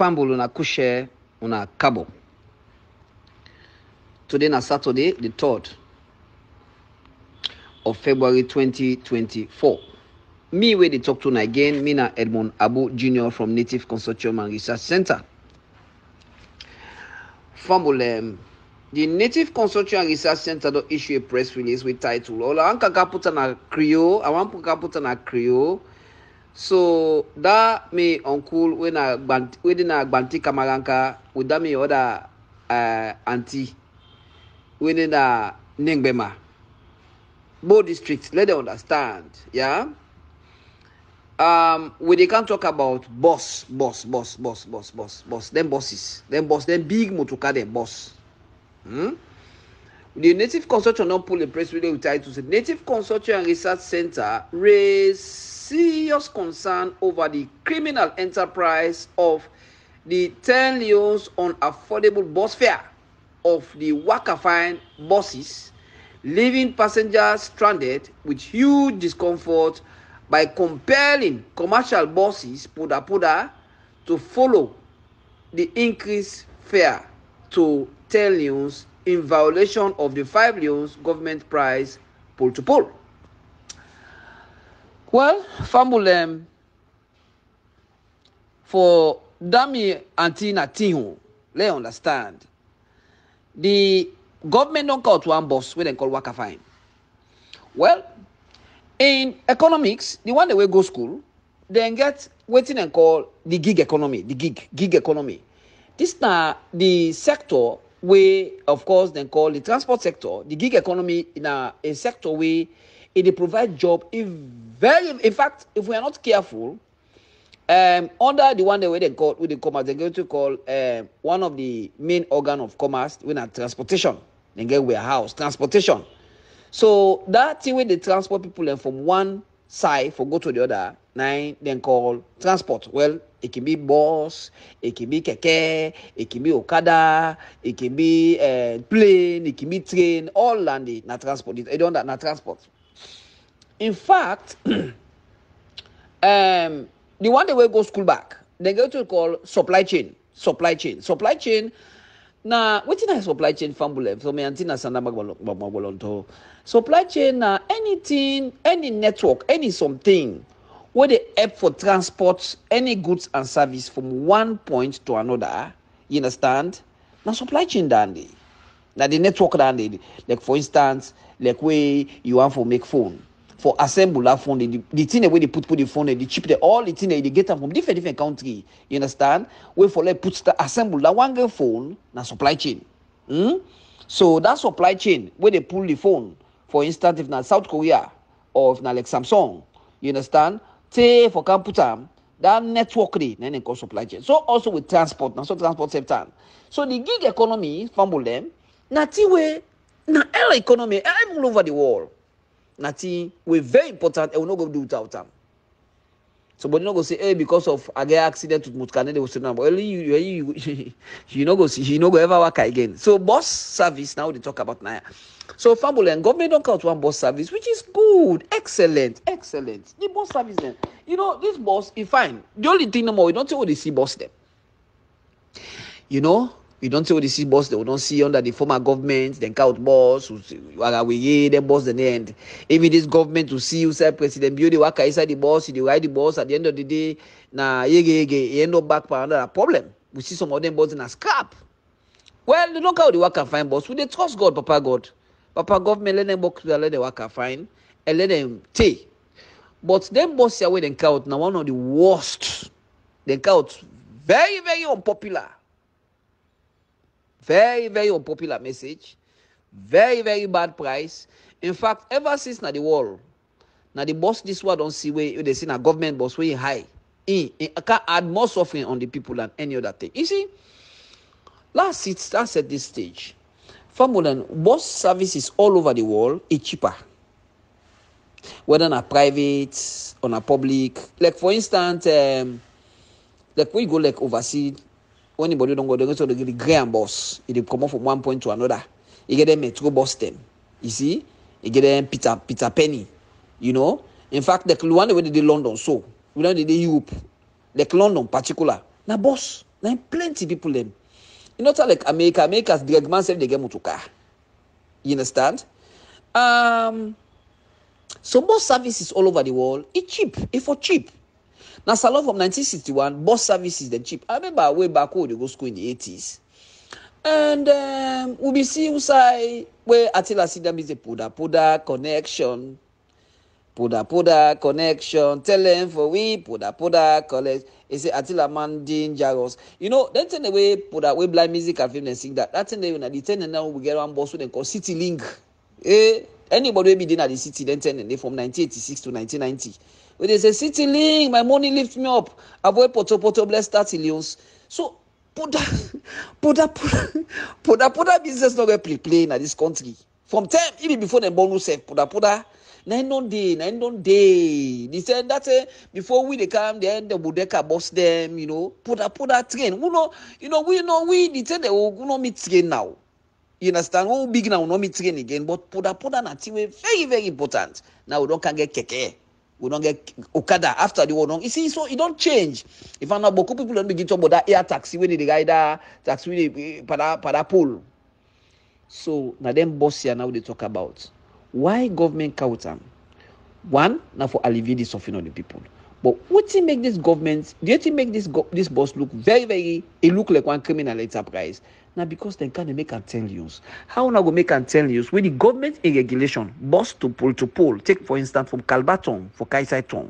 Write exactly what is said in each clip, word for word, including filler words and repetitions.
fumble una kushe una kabo. Today na Saturday, the third of February twenty twenty-four. Me where they talk to na again, me na Edmund Abu Junior from Native Consortium and Research Center. Fumble um, the Native Consortium and Research Center do issue a press release with title. Ola anka kaputa na Creole, awampu kaputa na Creole. So that me uncle when I when I banti kamaranka with that me other uh, auntie when I Nengbema. Bo district, let them understand, yeah. Um, when they can't talk about boss, boss, boss, boss, boss, boss, boss, them bosses, them boss, them big motoka, them boss. Hmm? The Native Consortium don't pull a press release with titles. The Native Consortium and Research Center raise serious concern over the criminal enterprise of the ten leons on affordable bus fare of the Waka fine buses, leaving passengers stranded with huge discomfort by compelling commercial buses, Poda Poda, to follow the increased fare to ten leons in violation of the five leons government price poll to poll. Well, Fambulem for Dami Antina Tihu, let understand. The government don't call to one boss when they call Waka fine. Well, in economics, the one that will go school, then get waiting and call the gig economy, the gig, gig economy. This now the sector where, of course, then call the transport sector, the gig economy in a, a sector where it provides job. If very, in fact, if we are not careful, um, under the one that they call with the commerce, they're going to call uh, one of the main organ of commerce when a transportation. Then get warehouse transportation. So that thing where they transport people and from one side for go to the other, nine then call transport. Well, it can be bus, it can be keke, it can be okada, it can be uh, plane, it can be train, all landing, not transport. They don't that not transport. In fact, um, the one they will go school back, they go to call supply chain, supply chain, supply chain. Now, what is supply chain family? So, me antina sanda supply chain na anything, any network, any something where they help for transport any goods and service from one point to another. You understand? Now, supply chain dandy. Now, the network dandy. Like for instance, like where you want for make phone, for assemble that phone, the, the thing where they put put the phone, the chip, the all the thing they get them from different different country. You understand? Where for like put the assemble that one girl phone, na supply chain. Hmm? So that supply chain where they pull the phone, for instance, if na South Korea or if na like Samsung, you understand? Say for computer, that network they then they call supply chain. So also with transport, na so transport same time. So the gig economy, fumble them, na ti way na air economy, all over the world. Nothing we're very important and we're not going to do without them. So but you're not going to say, hey, because of a accident with Mutkane, they will say, no, well, you, you, you, you're not going to see, you're not going to ever work again. So bus service, now they talk about now. So family and government don't count one bus service, which is good, excellent, excellent. The bus service then, you know, this bus is fine. The only thing no more, we don't see what they see bus them. You know? You don't see what they see boss, they don't see under the former government, then count boss, then boss the end. Even this government to see you say President Beauty Waka inside the boss, you ride the boss at the end of the day, nah you end up back for another problem. We see some of them boss in a scrap. Well, they don't count the Waka fine boss. We they trust God, Papa God. Papa government let them box let them Waka fine and let them take. But them boss away then count now one of the worst. They count very, very unpopular. Very, very unpopular message. Very, very bad price. In fact, ever since now the wall, now the boss this world don't see where they see a government boss way high. It, it, it can add more suffering on the people than any other thing. You see, last it starts at this stage. Family boss services all over the world is cheaper. Whether on a private, on a public. Like for instance, um, like we go like overseas. When anybody don't go, they go to the grand bus. It will come off from one point to another. You get them metro bus them. You see? You get them Peter Peter Penny. You know? In fact, the one they did London, so we don't do Europe. Like London particular. Now bus. Like plenty people them. You know, like America, America's big man said they get motoka. You understand? Um, so bus services all over the world, it's cheap. It's for cheap. Now, salon from nineteen sixty-one, bus services then cheap. I remember way back when they go school in the eighties. And um, we'll be seeing say where Atila Sidda is a Poda Poda connection. Poda Poda connection. Tell them for we Poda Poda college. It's a Atila Mandin Jaros. You know, then turn away Poda we blind music and film and sing that. That's in the when they turn and now we get one boss with them called City Link. Eh, anybody be dinner at the city then turn and they from nineteen eighty-six to nineteen ninety. When they say City Link, my money lifts me up. I boy Poto Poto bless thirty leons. So Poda Poda Poda Poda Poda business not going to play in this country. From time even before the bonus said Poda Poda. Nine non day, nine non day. They said that eh, before we they come, then the Bodeka boss them, you know, put a put a train. We know, you know, we know we they said they will not meet train now. You understand? We big now, we not meet train again. But put a put a very very important. Now we don't can get keke, we don't get Okada after the war. Long. You see, so it don't change. If I'm not beaucoup people don't begin to about that air taxi when they ride that taxi when they para para pull. So now them boss here now they talk about. Why government count them? One, now for alleviate the suffering of the people. But what it make this government? Do you make this go, this boss look very very? It look like one criminal enterprise. Now because they can't make and tell news. How now go make and tell news? When the government in regulation, boss to pull to pull. Take for instance from Kalbaton for Kaisaiton,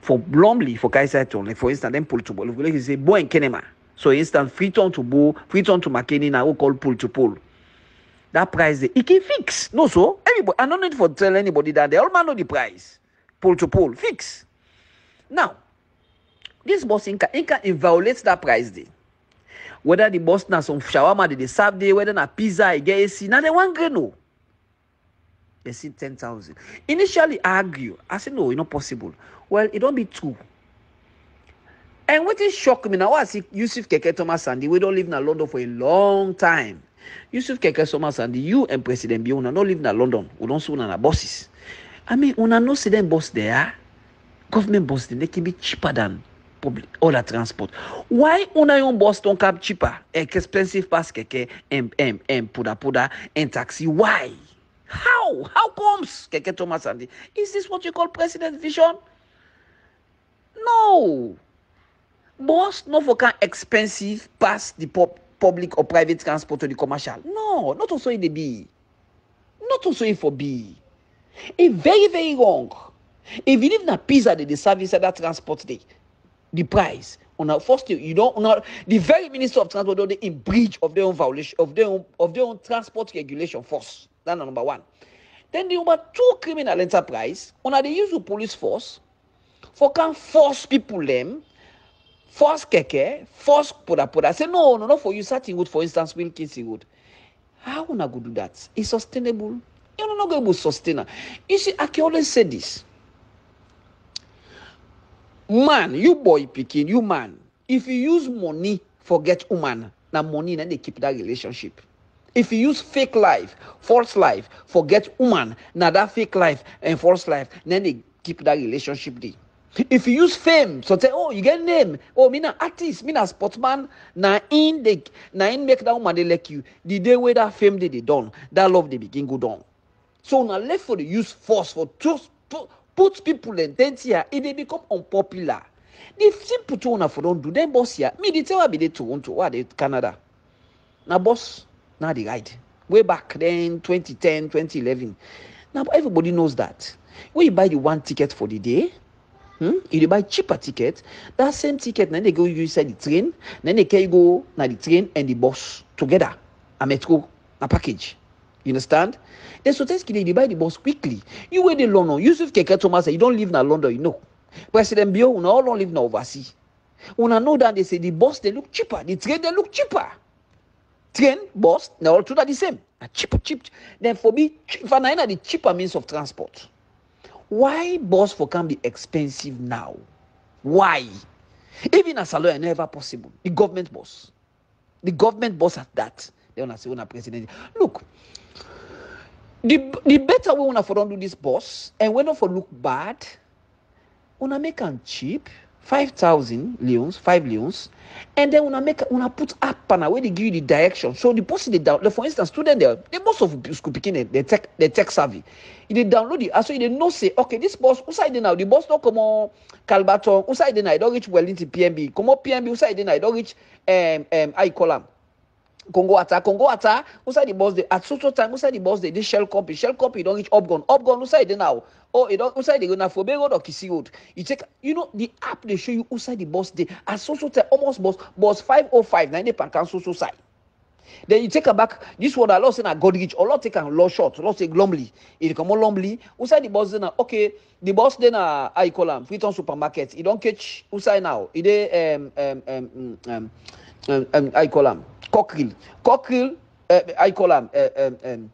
for Blomley for Kaisaiton. Like for instance, then pull to pull. Like you say Bo and Kenema. So instance Freetown to Bo, Freetown to Makeni now call pull to pull. That price, it can fix. No, so everybody. I don't need for tell anybody that they all man know the price. Pull to pull, fix. Now, this boss inca inca violates that price day. Whether the boss na some shawarma did they serve day, whether na pizza he get see. Now they want green no. They see ten thousand. Initially, I argue. I said no, it's not possible. Well, it don't be true. And what is shock me now? I see Yusuf Keke Thomas Sandi. We don't live in London for a long time. Yusuf Keke Thomas and you and President B, we not live in London. We don't see one of bosses. I mean, we not see them boss there. Government boss, they can be cheaper than public all the transport. Why on our boss don't come cheaper? Expensive pass keke and and and puda puda and taxi. Why? How? How comes Keke Thomas and is this what you call president vision? No. Boss no for can expensive pass the pop. Public or private transport or the commercial. No, not also in the B. Not also in for B. It's very, very wrong. If you live in a pizza, the service at that transport day, the price on a first you don't know the very Minister of Transport don't they in breach of their own violation of their own of their own transport regulation first. That's number one. Then the number two criminal enterprise on the use of police force for can force people them. Force keke, force poda poda. Say no, no, no. For you, starting wood, for instance, will Kissy wood. How una go do that? It's sustainable. You're not going to sustain. You see, I can always say this. Man, you boy picking, you man. If you use money, forget woman. Now money, then they keep that relationship. If you use fake life, false life, forget woman. Now that fake life and false life, then they keep that relationship there. If you use fame, so say, oh, you get name. Oh, me na artist, me na sportsman. Na in the, na in make that woman they like you. The day where that fame they, they done, that love they begin go down. So now left for the use force for to, to put people in tent here, it they become unpopular. The simple to one for don't do them boss here. Me they tell me they to want to what they Canada. Now boss, now they ride way back then twenty ten, twenty eleven. Now everybody knows that when you buy the one ticket for the day. Hmm? If you buy cheaper ticket, that same ticket, then they go inside the train, then they can go now the train and the bus together, a metro, a package. You understand? They so tell you they buy the bus quickly. You wait in London. Yusuf Keke Thomas, you don't live in London, you know. President Bio, we all don't live in overseas. When I know that they say the bus they look cheaper, the train they look cheaper. Train, bus, they all two are the same. A cheaper, cheap. Then for me, for now, the cheaper means of transport. Why bus for can be expensive now? Why? Even as a lawyer, never possible. The government bus. The government bus at that. They want to say, when a president. Look, the, the better we want to do this bus, and we don't for look bad, we want to make them cheap, five thousand leons, five leons, and then una make una put up and where they give you the direction. So the person they download, for instance, student there, the most of school picking they tech they tech savvy. If they download it, so they know say, okay, this bus outside now, the bus don't come on Kalbaton, outside now, it don't reach well into P M B, come on P M B, outside now, it don't reach um um I call them. Congo Ata, Congo Ata, outside the bus they at so so time, outside the bus they this shell copy, shell copy, you don't reach Upgun, Upgun, outside now. Oh, it don't outside they go now for Bay Road or Kissy Road. You take, you know, the app they show you outside the bus they at so so time, almost bus, bus five oh five, nine pan can so so side. Then you take a back, this one I lost in a Godrich, or lot take a low short, lost a Blomley, it come on Blomley, outside the bus then, okay, the bus then, uh, I call them, Freetown supermarket, you don't catch outside now, it they, um, um, um, um, um, um, I call them. Cockrill, Cockrill, uh, I call them uh, um, um,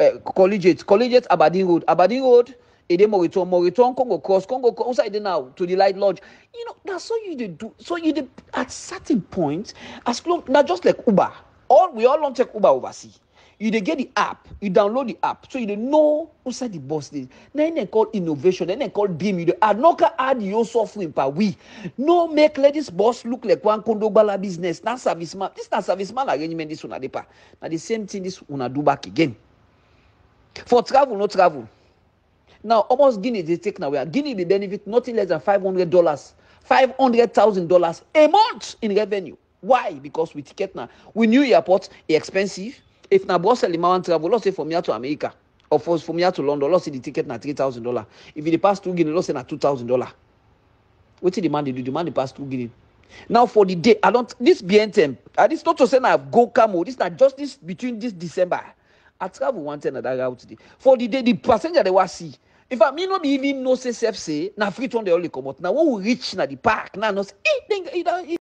uh, Collegiate, Collegiate, Aberdeen Road, Aberdeen Road, Ede Moriton, Moriton, Congo Cross, Congo Cross, outside now to the Light Lodge. You know, that's all you do. So you do, at certain point, as long, not just like Uber, all we all don't take Uber overseas. You they get the app, you download the app, so you don't know outside the bus. Then they call innovation, then they call dream. You do add no can add your suffering per we. No make let this boss look like one condo bala business. Not serviceman. This not serviceman arrangement. This una depa. Now the same thing this una do back again. For travel, no travel. Now almost Guinea they take now. Guinea they benefit nothing less than five hundred dollars, five hundred thousand dollars a month in revenue. Why? Because we ticket now. We knew airports are expensive. If na boss sell him one travel, let's say from here to America, or from here to London, let's say the ticket na three thousand dollars. If he pass two Guinea, let's say na two thousand dollars. What did the man do? The man pass two Guinea. Now for the day, I don't. This B N T M, and it's not to say na go camo. This na just this between this December. I travel one ten another route today. For the day, the passenger they was see. If I me not even know say self say na Freetown they only come out. Now when we reach na the park, na no say.